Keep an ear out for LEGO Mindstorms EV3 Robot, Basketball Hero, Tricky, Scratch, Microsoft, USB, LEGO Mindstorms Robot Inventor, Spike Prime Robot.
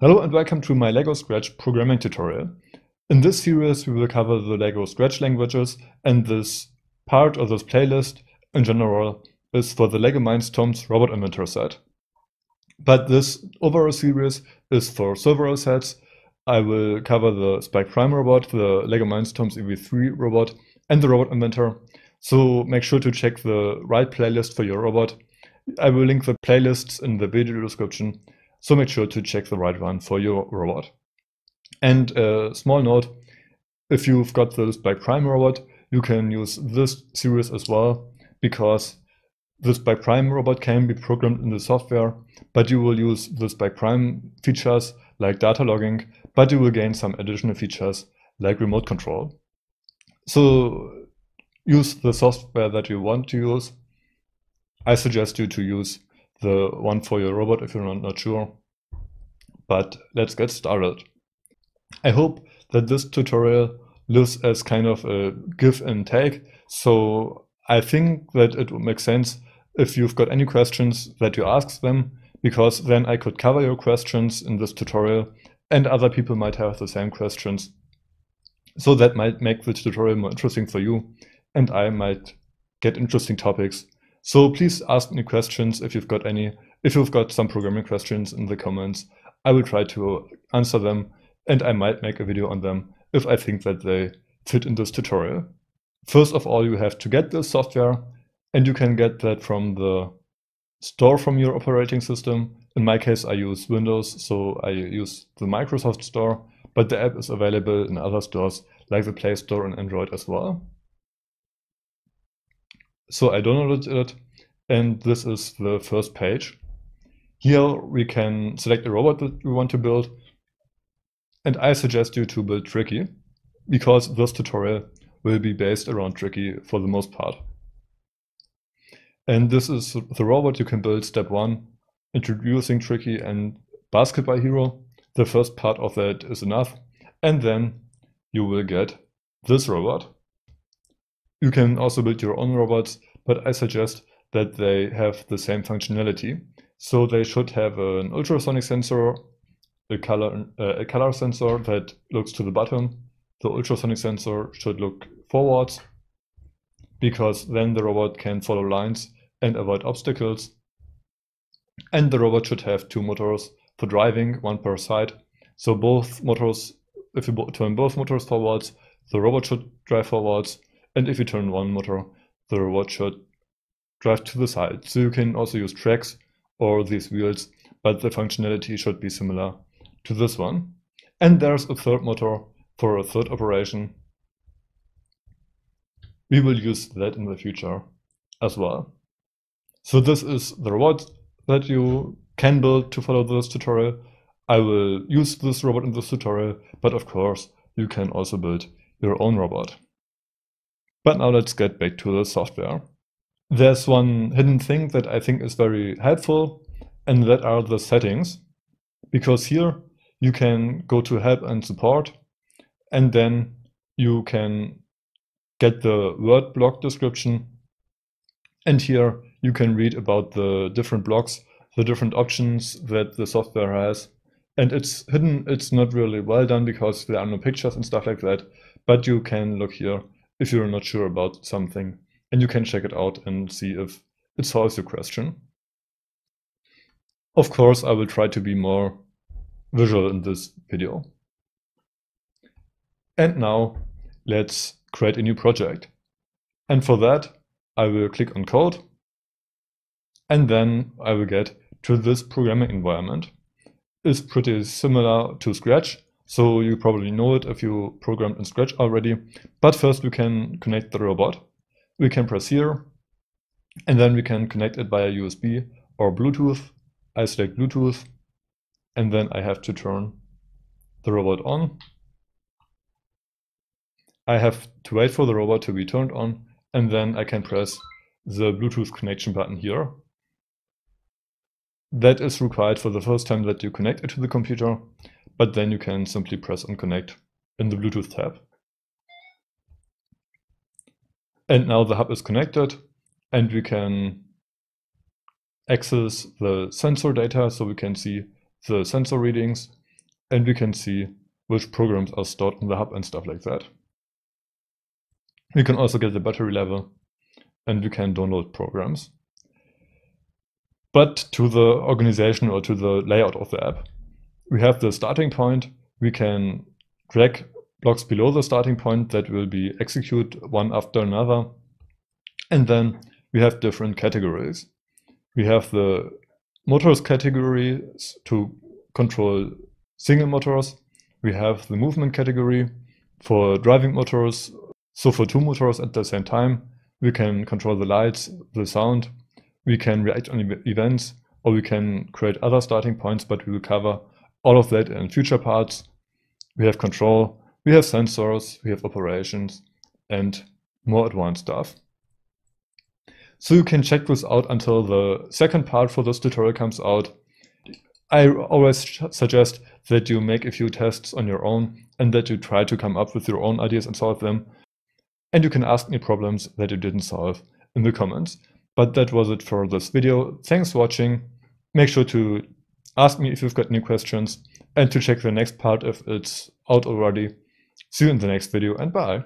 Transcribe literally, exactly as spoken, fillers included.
Hello and welcome to my LEGO Scratch programming tutorial. In this series we will cover the LEGO Scratch languages, and this part of this playlist in general is for the LEGO Mindstorms Robot Inventor set. But this overall series is for several sets. I will cover the Spike Prime Robot, the LEGO Mindstorms E V three Robot and the Robot Inventor, so make sure to check the right playlist for your robot. I will link the playlists in the video description, so make sure to check the right one for your robot. And a small note, if you've got the Spike Prime robot, you can use this series as well, because the Spike Prime robot can be programmed in the software, but you will use the Spike Prime features like data logging, but you will gain some additional features like remote control. So use the software that you want to use. I suggest you to use the one for your robot if you're not sure, but let's get started. I hope that this tutorial lives as kind of a give and take, so I think that it would make sense if you've got any questions that you ask them, because then I could cover your questions in this tutorial and other people might have the same questions, so that might make the tutorial more interesting for you and I might get interesting topics. So please ask me questions if you've got any. If you've got some programming questions in the comments, I will try to answer them and I might make a video on them if I think that they fit in this tutorial. First of all, you have to get the software, and you can get that from the store from your operating system. In my case, I use Windows, so I use the Microsoft Store, but the app is available in other stores like the Play Store and Android as well. So I downloaded it, and this is the first page. Here we can select a robot that we want to build, and I suggest you to build Tricky, because this tutorial will be based around Tricky for the most part. And this is the robot you can build. Step one, introducing Tricky and Basketball Hero. The first part of that is enough, and then you will get this robot. You can also build your own robots, but I suggest that they have the same functionality. So they should have an ultrasonic sensor, a color, uh, a color sensor that looks to the bottom. The ultrasonic sensor should look forwards, because then the robot can follow lines and avoid obstacles. And the robot should have two motors for driving, one per side. So both motors, if you turn both motors forwards, the robot should drive forwards. And if you turn one motor, the robot should drive to the side. So you can also use tracks or these wheels, but the functionality should be similar to this one. And there's a third motor for a third operation. We will use that in the future as well. So this is the robot that you can build to follow this tutorial. I will use this robot in this tutorial, but of course you can also build your own robot. But now let's get back to the software. There's one hidden thing that I think is very helpful, and that are the settings. Because here you can go to help and support, and then you can get the word block description. And here you can read about the different blocks, the different options that the software has. And it's hidden, it's not really well done because there are no pictures and stuff like that, but you can look here if you're not sure about something, and you can check it out and see if it solves your question. Of course, I will try to be more visual in this video. And now let's create a new project. And for that, I will click on code, and then I will get to this programming environment. It's pretty similar to Scratch, so you probably know it if you programmed in Scratch already. But first we can connect the robot. We can press here, and then we can connect it via U S B or Bluetooth. I select Bluetooth, and then I have to turn the robot on. I have to wait for the robot to be turned on, and then I can press the Bluetooth connection button here. That is required for the first time that you connect it to the computer, but then you can simply press on connect in the Bluetooth tab. And now the hub is connected, and we can access the sensor data, so we can see the sensor readings. and we can see which programs are stored in the hub and stuff like that. We can also get the battery level and we can download programs. But to the organization or to the layout of the app, we have the starting point. We can drag blocks below the starting point that will be executed one after another. And then we have different categories. We have the motors categories to control single motors. We have the movement category for driving motors. So for two motors at the same time, we can control the lights, the sound. We can react on events, or we can create other starting points, but we will cover all of that in future parts. We have control, we have sensors, we have operations, and more advanced stuff. So you can check this out until the second part for this tutorial comes out. I always suggest that you make a few tests on your own and that you try to come up with your own ideas and solve them. And you can ask me problems that you didn't solve in the comments. But that was it for this video. Thanks for watching. Make sure to ask me if you've got any questions and to check the next part if it's out already. See you in the next video and bye.